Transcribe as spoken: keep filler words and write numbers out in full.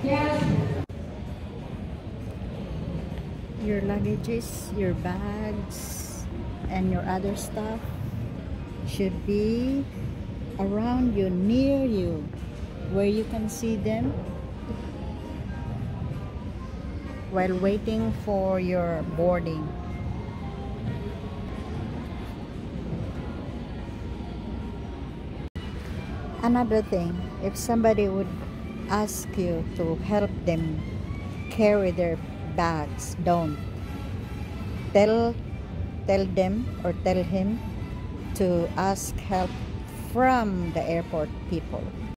Yes. Your luggages, your bags, and your other stuff should be around you, near you, where you can see them while waiting for your boarding. Another thing, if somebody would ask you to help them carry their bags, don't. Tell, tell them or tell him to ask help from the airport people.